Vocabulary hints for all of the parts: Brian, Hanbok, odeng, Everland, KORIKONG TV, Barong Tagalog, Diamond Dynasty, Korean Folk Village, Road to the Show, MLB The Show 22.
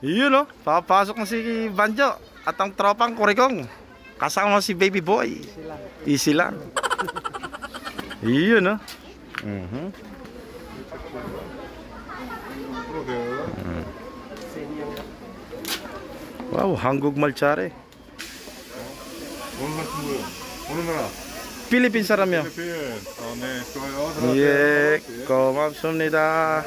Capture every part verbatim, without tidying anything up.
Yun o, papasok na si Banjo at ang tropang Kurikong. Kasama si Baby Boy. Easy lang. Yun o. Mm-hmm. Wow, 한국 말 잘해. 어느 나라? 필리핀 사람이요. 필리핀. 어, 네, 좋아요. 예, 고맙습니다.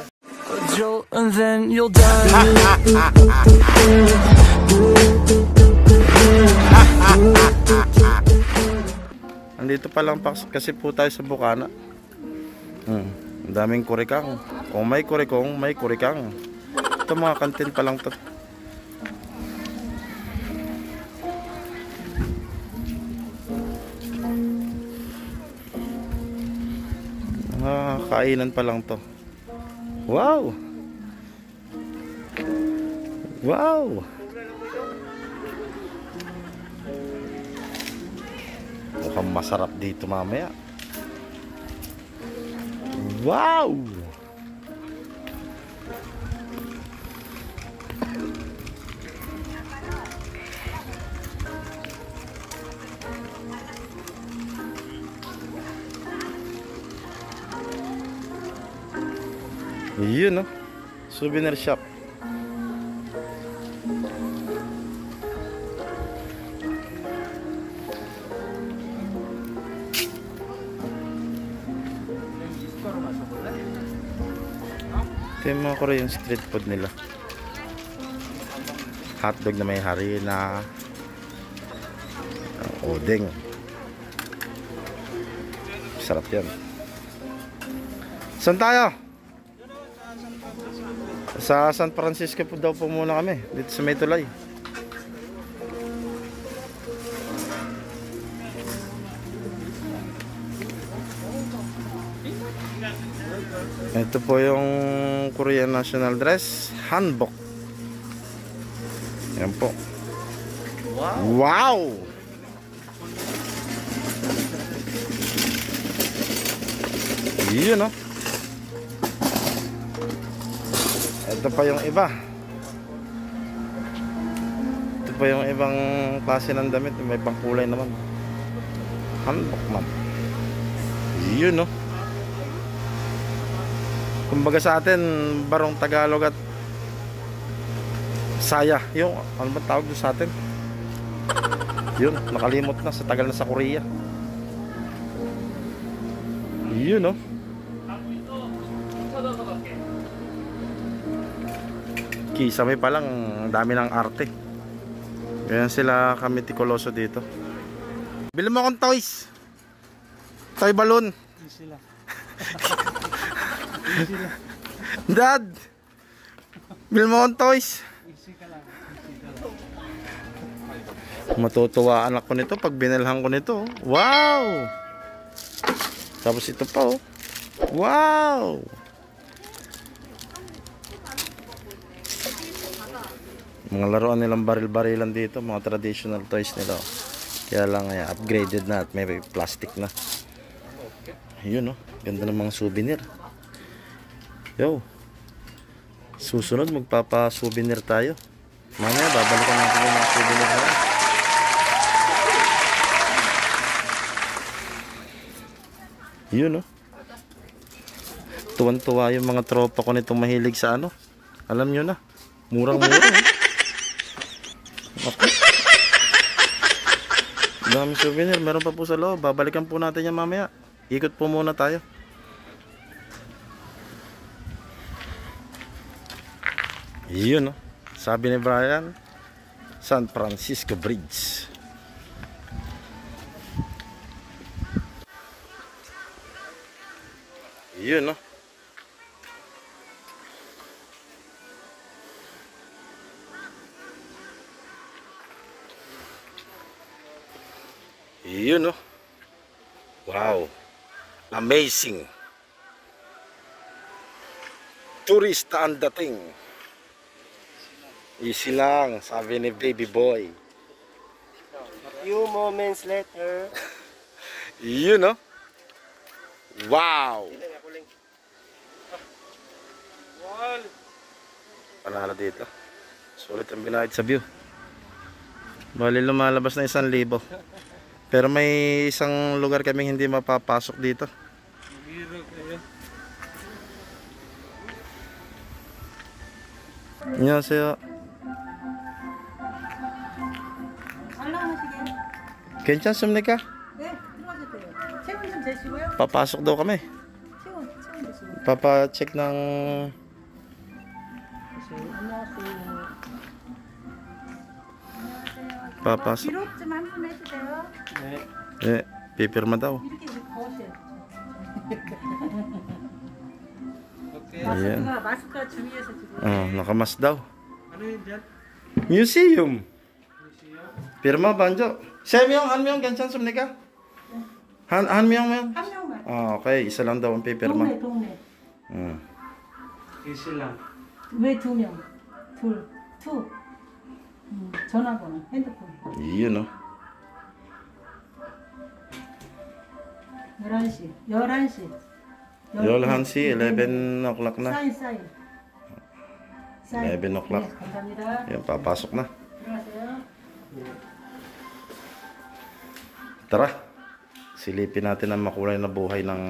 Andito pa lang kasi po tayo sa Bukana. Hmm, daming kurikang. O oh, may kurikong, may kurikang. Ito mga kantin pa lang to. Ah, kainan pa lang to. Wow! Wow! Mukhang masarap dito mamaya. Wow! Yun oh, souvenir shop. Ito yung mga Korean street food nila. Hotdog na may harina, odeng. Sarap yan. Saan tayo? Sa San Francisco po daw po muna kami, dito sa may tulay. Ito po yung Korean national dress, hanbok. Yan po. Wow! Wow! Yun o. Ito pa yung iba. Ito pa yung ibang klase ng damit. May ibang kulay naman. Hanbok man. Yun no. Kumbaga sa atin, Barong Tagalog at Saya. Yung, ano ba tawag doon sa atin? Yun, nakalimot na. Sa tagal na sa Korea. Yun no. Kisame pa lang, dami ng arte. Ganyan sila kamitikuloso dito. Bili mo akong toys. Toy balloon. Sila. Dad, bili mo akong toys. Matutuwa anak ko nito pag binilhan ko nito. Wow! Tapos ito pa oh. Wow! Mga laruan nilang baril-barilan dito, mga traditional toys nila. Kaya lang ay upgraded na at may plastic na. Yun oh, ganda ng mga souvenir. Yo. Susunod magpapa-souvenir tayo. Mamaya babalikan natin yung mga souvenir na. Yun oh. Tuwan-tuwa yung mga tropa ko nito mahilig sa ano. Alam nyo na. Murang-mura eh. Okay. Dami souvenir, meron pa po sa loob. Babalikan po natin yan mamaya. Ikot po muna tayo. Yun oh. Sabi ni Brian, San Francisco Bridge. Yun oh. Yun oh. Wow. Amazing. Turista ang dating. Easy lang, sabi ni Baby Boy. A few moments later. Yun oh. Wow. Panalo dito. Sulit ang binahid sa view. Bali lumalabas na isang libo. Pero may isang lugar kaming hindi mapapasok dito. 안녕하세요. 괜찮습니까? 네, 들어가도 돼요. 체온 좀 재시고요. Papasok daw kami. 체온, 체온 재시고. Papa-check ng Papasok. 기록 좀 한 번 해도 돼요? 네. 네, pipirma daw. 이렇게 거세요. Ayan. Oh, nakamas daw. Ano yun dyan? Museum. Pirma banjo. Semyong, hanmyong, ganyan sumnika? Han, hanmyong, ma'am? Hanmyong, ma'am. Oh, okay, isa lang daw ang pipirma. Tungne, tungne. Hmm. Isa lang. May two myong. Two. Two. Hmm. 전화번호, 핸드폰. Yun, oh. 열한 시. 열한 시. 열한 시, eleven o'clock na. Sign, sign. eleven o'clock. Ayan, papasok na. Tara, silipin natin ang makulay na buhay ng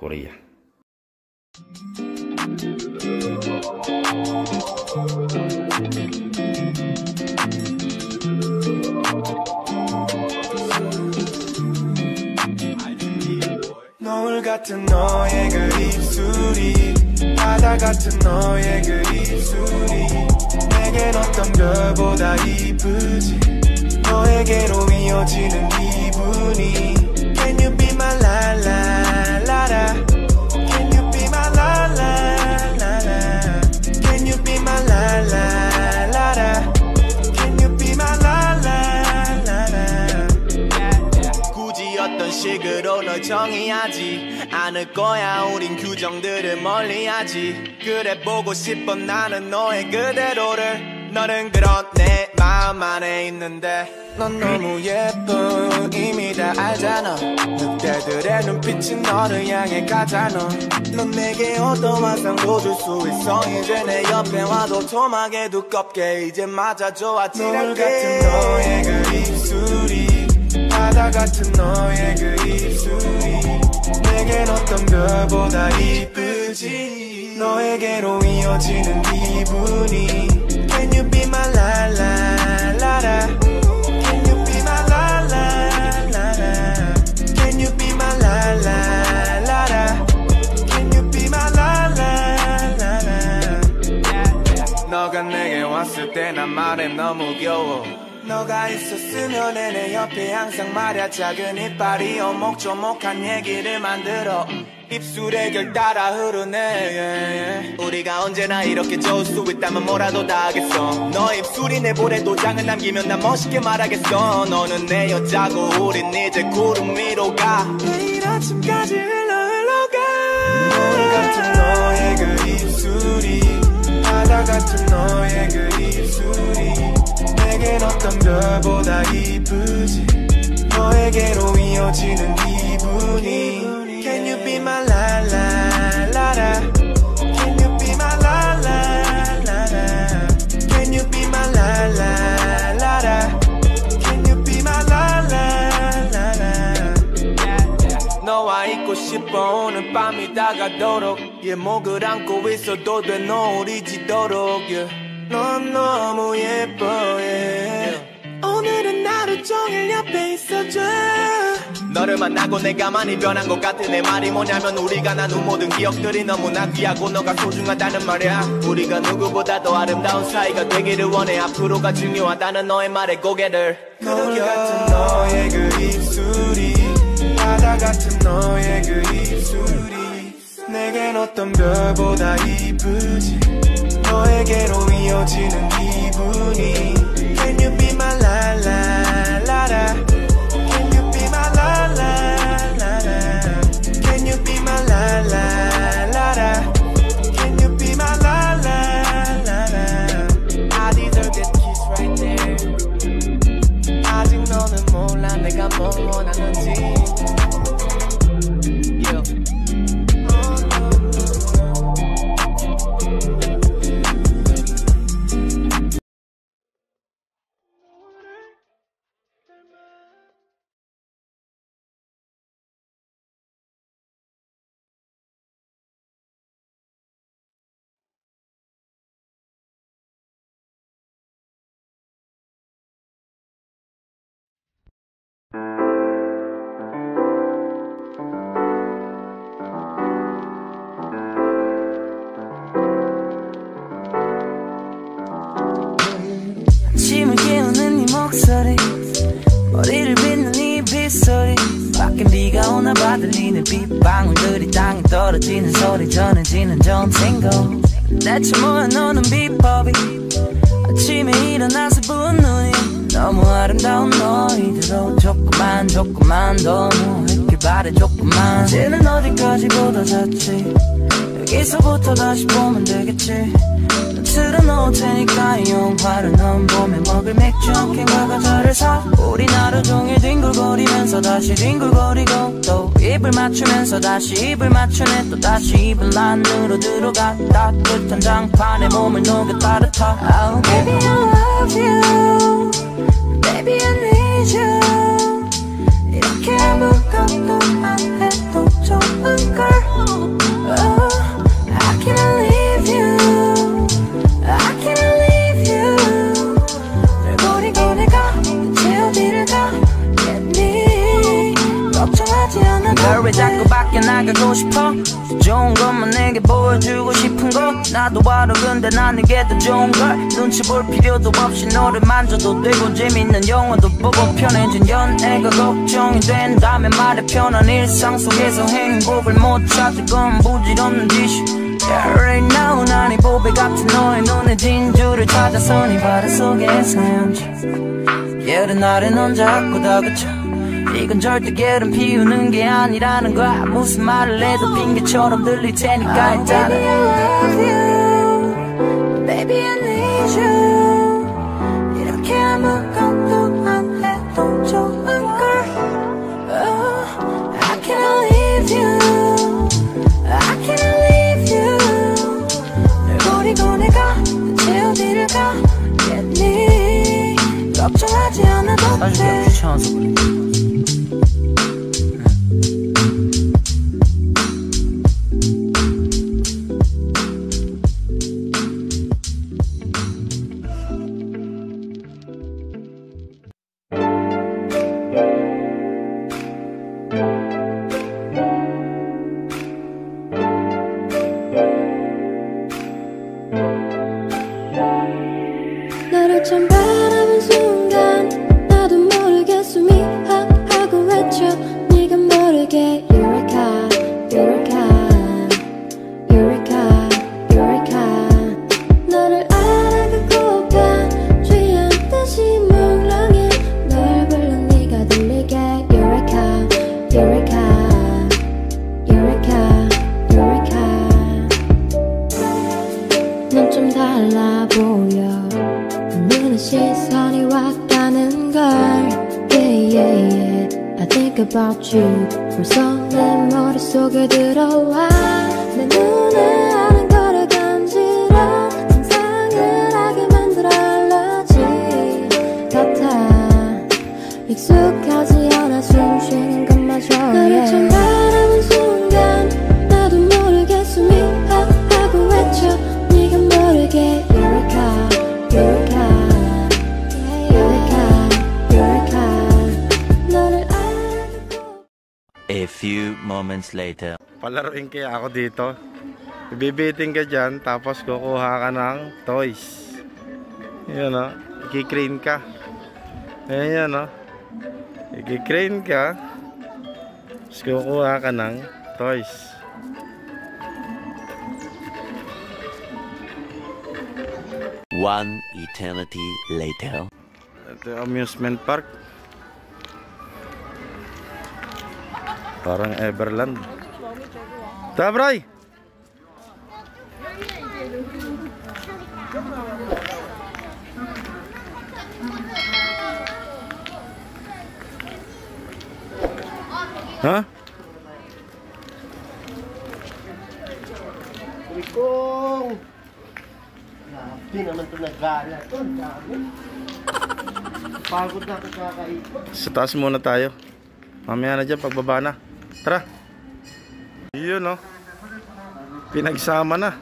Korea. 노을 같은 너의 그 입술이 바다 같은 너의 그 입술이 내겐 어떤 별보다 이쁘지 너에게로 이어지는 기분이 Can you be my la la la la Can you be my la la la la Can you be my la la la la Can you be my la la la la 굳이 어떤 식으로 널 정의하지 않을 거야 우린 규정들을 멀리하지 그래 보고 싶어 나는 너의 그대로를 너는 그런 내 마음 안에 있는데 넌 너무 예뻐 이미 다 알잖아 늑대들의 눈빛이 너를 향해 가잖아 넌 내게 어떤 환상도 줄 수 있어 이제 내 옆에 와도 톰하게 두껍게 이제 맞아줘 아찔할게 노을 같은 너의 그 입술이 바다 같은 너의 그 입술이 내겐 어떤 별보다 이쁘지 너에게로 이어지는 기분이 Can you be my la la la la Can you be my la la la la Can you be my la la la la Can you be my la la la la 너가 내게 왔을 때 난 말해 너무 귀여워 너가 있었으면 내 옆에 항상 말야 작은 이빨이 오목조목한 얘기를 만들어 입술에 결 따라 흐르네 우리가 언제나 이렇게 좋을 수 있다면 뭐라도 다 하겠어 너 입술이 내 볼에 도장을 남기면 난 멋있게 말하겠어 너는 내 여자고 우린 이제 구름 위로 가 내일 아침까지 흘러 흘러가 노을 같은 너의 그 입술이 바다 같은 너의 그 입술이 내겐 어떤 별보다 이쁘지 너에게로 이어지는 기분이 Can you be my la la la la Can you be my la la la la Can you be my la la la la Can you be my la la la la 너와 있고 싶어 오늘 밤이 다가도록 예목을 안고 있어도 돼 노을이 지도록 yeah. 넌 너무 예뻐 yeah. 오늘은 하루 종일 옆에 있어줘 너를 만나고 내가 많이 변한 것 같은 내 말이 뭐냐면 우리가 나눈 모든 기억들이 너무나 귀하고 너가 소중하다는 말이야 우리가 누구보다 더 아름다운 사이가 되기를 원해 앞으로가 중요하다는 너의 말에 고개를 노을 같은 너의 그 입술이 바다 같은 너의 그 입술이 내겐 어떤 별보다 이쁘지 너에게로 이어지는 기분이 Can you be my la la la la Can you be my la la la la Can you be my la la la la Can you be my la la la la I deserve that kiss right there 아직 너는 몰라 내가 뭘 원하는지 전화 받들리는 빗방울들이 땅에 떨어지는 소리 전해지는 점생고 대체 뭐야 너는 비법이 아침에 일어나서 부은 눈이 너무 아름다운 너희들로 조금만 조금만 너무 했길 바래 조금만 이제는 어디까지 걷어졌지 여기서부터 다시 보면 되겠지 틀어놓을 테니까 이 영화를 넌 봄에 먹을 맥주 캔과 과자를 사 우린 하루 종일 뒹굴거리면서 다시 뒹굴거리고 또 입을 맞추면서 다시 입을 맞추네 또 다시 입을 안으로 들어가 따뜻한 장판에 몸을 녹여 따뜻하 oh, Baby I love you Baby I need you 이렇게 아무것도 안 해도 좋은 걸 oh, I can't leave you Girl 왜 자꾸 밖에 나가고 싶어 좋은 것만 내게 보여주고 싶은 거 나도 알아 근데 난 내게 더 좋은 걸 눈치 볼 필요도 없이 너를 만져도 되고 재밌는 영화도 보고 편해진 연애가 걱정이 된다면 말해 편한 일상 속에서 행복을 못 찾을 건 부질없는 짓이 Yeah, right now, 난이 보배 같은 너의 눈에 진주를 찾아서 네 바다 속에서 헤엄쳐 게으른 날에 넌 자꾸 다그쳐 이건 절대 게으름 피우는 게 아니라는 거야 무슨 말을 해도 핑계처럼 들릴 테니까 일단은 oh, Baby, I love you Baby, I need you 이렇게 아무것도 안 해도 좋은걸 oh, I can't leave you I can't leave you 그리고 내가 대체 어디를 가겠니 걱정하지 않아도 돼 아직도 귀찮아서 그래 Palaruin kaya ako dito. Bibitin ka dyan, tapos kukuha ka ng toys. Yan o, ikikrain ka. Ayan o, ikikrain ka. Tapos kukuha ka ng toys. One eternity later. Ito yung amusement park. Parang Everland. Ta Brian. Ha? Kurikong. Hindi naman ito nagala. Ito, dami. Pagod na kakakain. Sa taas muna tayo. Mamaya na dyan, pagbaba na. Tara. Yun no. Pinagsama na.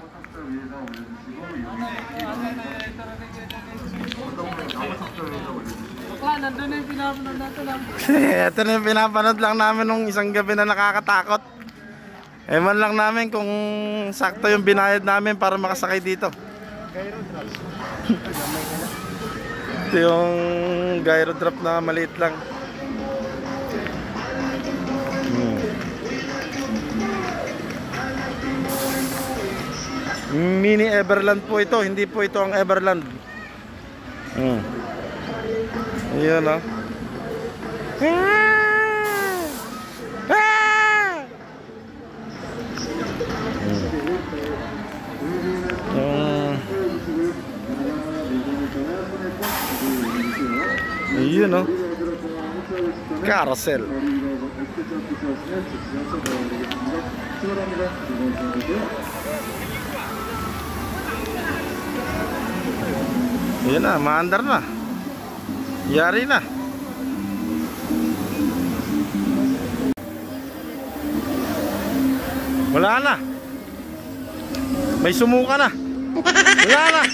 Ito na yung pinapanood lang namin nung isang gabi na nakakatakot. Ewan lang namin kung sakto yung binayad namin para makasakay dito. Ito yung gyro drop na maliit lang. Hmm. Mini Everland po ito, hindi po ito ang Everland. Hmm. Ayan ah. Ah! Ah! Hmm. Uh. Ayan ah. Carousel. Ayan na, maandar na. Yari na. Wala na. May sumuka na. Wala na.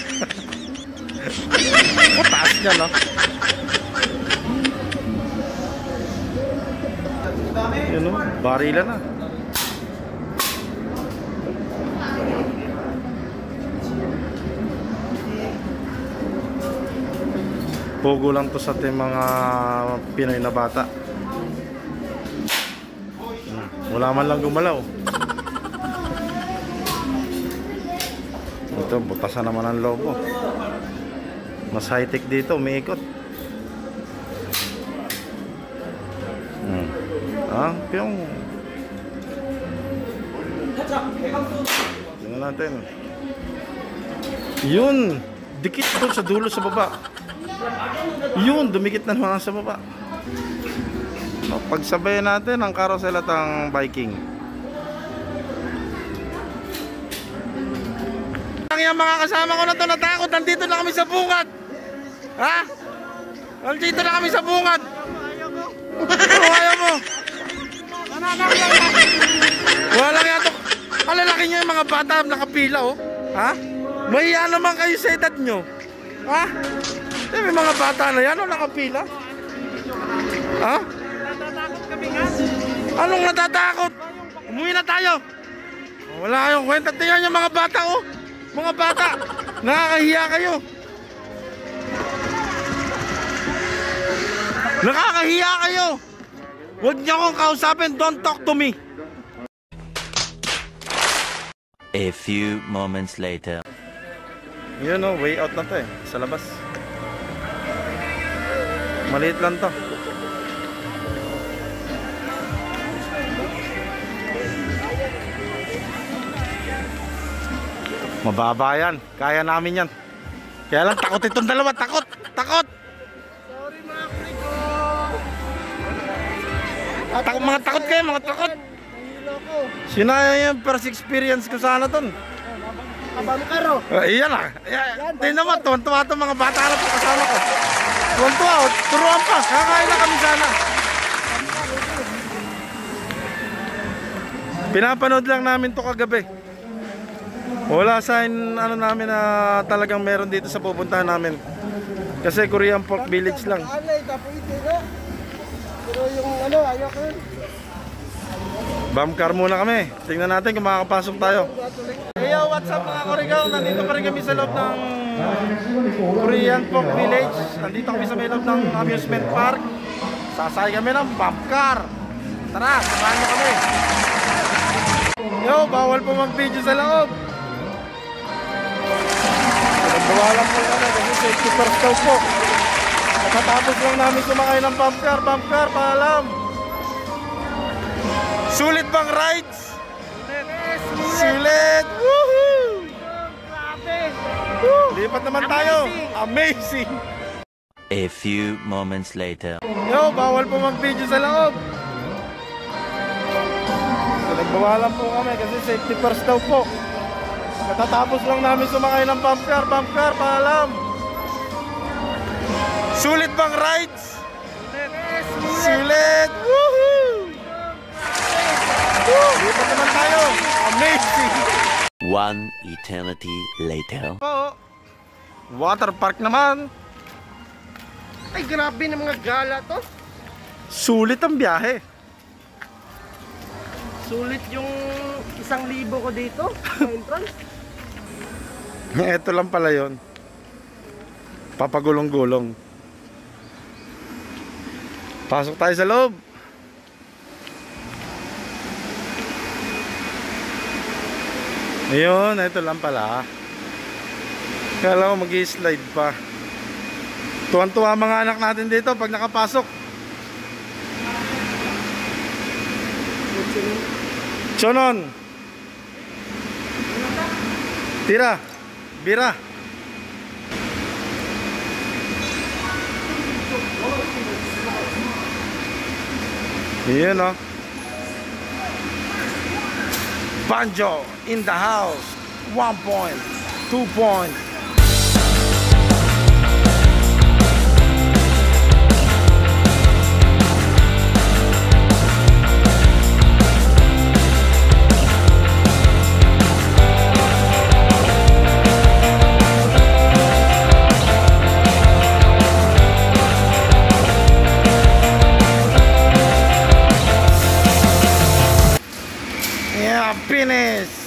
O, taas niya, no? Ayan o, barila na. Pogo lang to sa ating mga Pinoy na bata. Wala man lang gumalaw. Ito, butasan naman ang logo. Mas high-tech dito, umiikot. Hmm. Ah, piyong. Tingnan natin. Yun! Dikit doon sa dulo sa baba. Yun, dumikit na naman sa baba. Pagsabay natin ang carousel at ang biking. Ang yung mga kasama ko na to natakot. Nandito na kami sa bungad. Ha? Nandito na kami sa bungad. Ayaw mo. Walang yato. Alalaki nyo yung mga bata nakapila, oh. Ha? Mahiya naman kayo sa edad nyo. Ha? Eh, may mga bata na yan, o nakapila? Ha? Natatakot kami nga. Anong natatakot? Umuwi na tayo. Wala kayong kwenta. Tingnan yung mga bata, o. Mga bata, nakakahiya kayo. Nakakahiya kayo. Huwag niyo akong kausapin. Don't talk to me. A few moments later. Yun, o. Way out na to, eh. Sa labas. Maliit lang to. Mababa yan. Kaya namin yan. Kaya lang takot itong dalawa. Takot! Takot! Sorry mga kriko! Ah, takot, mga takot kayo, mga takot! Sinaya yung first experience ko sana ton. Abang karo! Uh, iyan ah! Tignan naman, tuwan-tuwa itong mga bata na pakasama ko. Tuwan-tuwa, turuan pa! Kakain na kami sana! Pinapanood lang namin to kagabi. Wala sign ano namin na talagang meron dito sa pupuntahan namin. Kasi Korean Folk Village lang. Pero yung ano, ayoko yun. Bamkar muna kami. Tingnan natin kung makakapasok tayo. Hey, yo, what's up mga Koregaon? Nandito pa rin kami sa loob ng Korean Folk Village. Nandito kami sa may loob ng amusement park. Sasakay kami ng bamkar. Tara, samahan niyo kami. Yo, bawal po mag-video sa loob. Bawalan po na kasi safety first daw po. Nakatapos lang namin sumakay ng bamkar. Bamkar, paalam. Sulit bang rides? Sulit! Sulit! Woohoo! Lipat naman tayo! Amazing! A few moments later. Yo, bawal po mag-video sa loob! Nagbawalan po kami kasi safety first daw po. Katatapos lang namin sumakay ng bumper, bumper, paalam! Sulit bang rides? Sulit! Woohoo! Dito naman tayo. Amazing. One eternity later. Po. Water park naman. Ay grabe ng mga gala to. Sulit ang biyahe. Sulit yung isang libo ko dito sa entrance. Ito lang pala yun. Papagulong-gulong. Pasok tayo sa loob. Ayun, ito lang pala. Kala ko mag-slide pa. Tuwan-tuwa mga anak natin dito pag nakapasok. Chonon. Tira. Bira. Ayun o. Oh. Banjo in the house. One point, two point.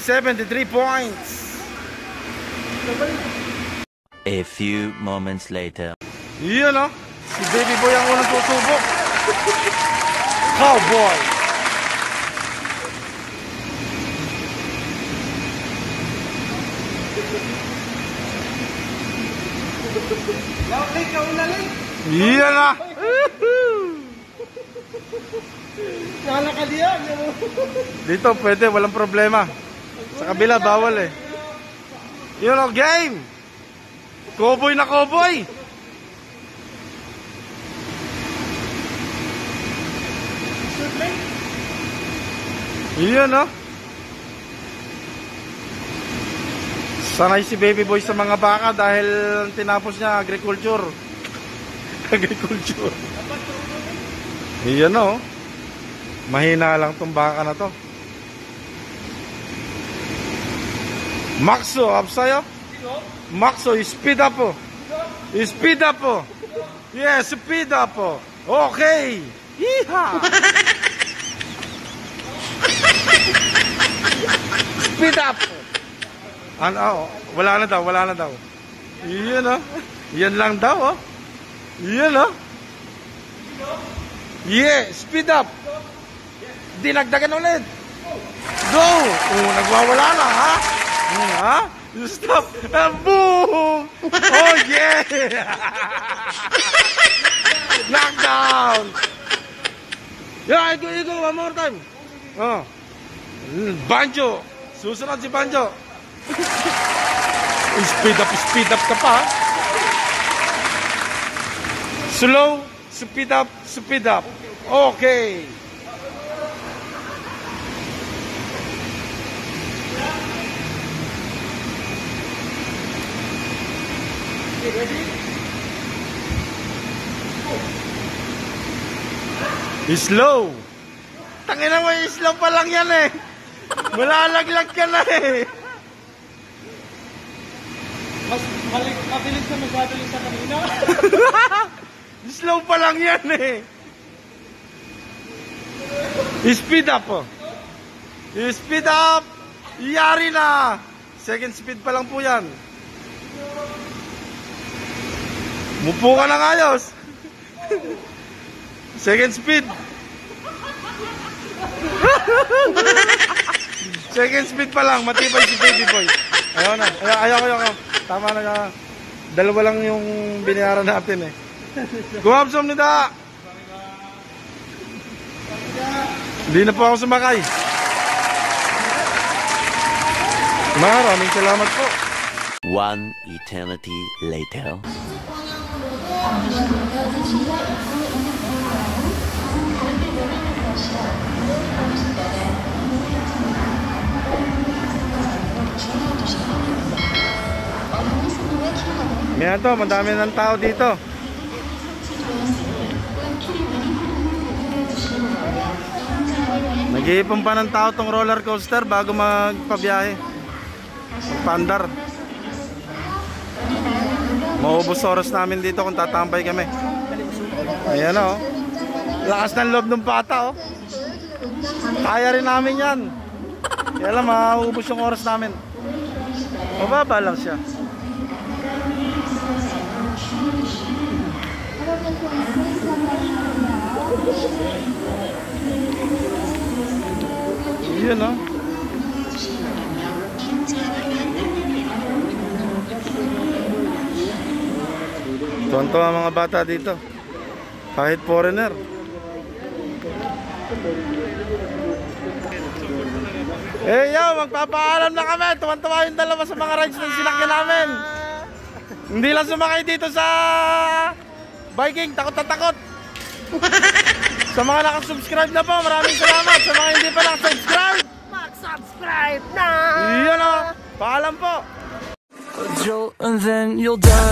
seventy-three points. A few moments later. Yun o, si baby boy ang unang susubok. Cowboy. Yun o. Nakakaliyan. Dito pwede, walang problema. Sa kabila bawal eh. Yun o, game. Cowboy na cowboy. Yun o. Sanay si baby boy sa mga baka dahil tinapos niya agriculture. Agriculture. Yun o. Mahina lang tong baka na to. Maxo, up sa'yo? Maxo, speed up po. Speed up po. Yes, speed up po. Okay. Yeeha. Speed up. Ano, oh, wala na daw, wala na daw. Yan o. Oh. Yan lang daw o. Oh. Yan o. Oh. Yeah, speed up. Dinagdagan ulit. Go. Oh, nagwawala na ha. Huh? You stop and boom! Oh yeah! Knockdown! Yeah, I go, I go one more time. Oh, Banjo, susunod si Banjo. Speed up, speed up ka pa. Slow, speed up, speed up. Okay. Slow. Tangina mo, slow pa lang yan eh. Malalaglag ka na eh. Mas mabilis na magpabilis sa kanina. Slow pa lang yan eh. Speed up po. Oh. Speed up. Yari na. Second speed pa lang po yan. Mupo ka ng ayos. Second speed. Second speed pa lang. Matibay si baby boy. Ayaw na. Ayaw, ayaw, ayaw, ayaw. Tama na ka. Dalawa lang yung binayaran natin eh. Guwapsom nita. Hindi na po ako sumakay. Maraming salamat po. One eternity later. Ngayon to, madami ng tao dito. Nag-iipon pa ng tao tong roller coaster bago magpabiyahe. Magpandar. Maubos oras namin dito kung tatambay kami. Ayan o. Lakas ng loob ng bata o. Kaya rin namin yan. Kaya lang maubos yung oras namin. Mababa lang siya. Ayan o. Tuwan-tuwa ang mga bata dito. Kahit foreigner. Eh, yo, magpapaalam na kami. Tuwan-tuwa yung dalawa sa mga rides na sinakyan namin. Hindi lang sumakay dito sa biking, takot na takot. Sa mga nakasubscribe na po, maraming salamat. Sa mga hindi pa nakasubscribe, mag-subscribe na. Yun o, paalam po. And then you'll die.